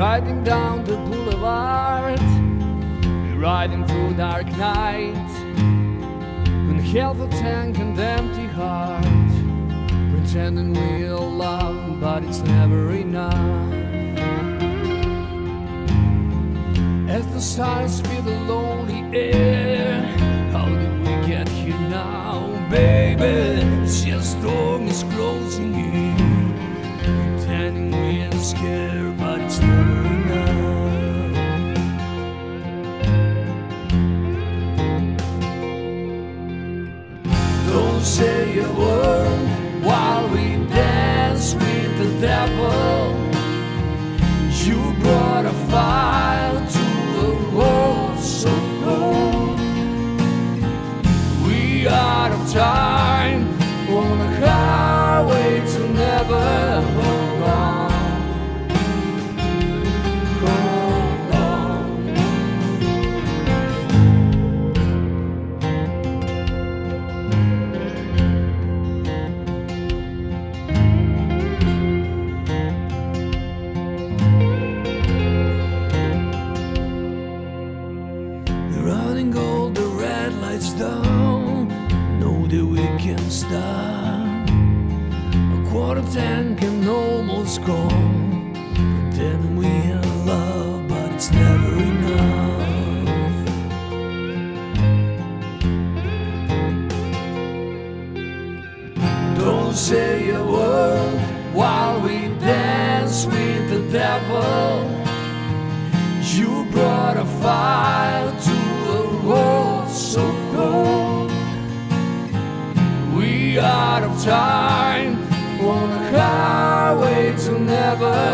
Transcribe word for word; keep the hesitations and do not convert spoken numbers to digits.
riding down the boulevard, we're riding through dark night, when half a tank and empty heart, pretending we'll love, but it's never enough. As the stars fill the lonely air, how did we get here now, baby? The storm is closing in, pretending we are scared, but it's never enough. Don't say a word while we dance with the devil. You brought a fire to a world so cold. We are out of time on the highway to never. Hold on, hold on. Running all the red lights down, know that we can stop. Quarter ten can almost go, but then we in love, but it's never enough. Don't say a word while we dance with the devil. You brought a fire to a world so cold. We are out of time on a highway to never.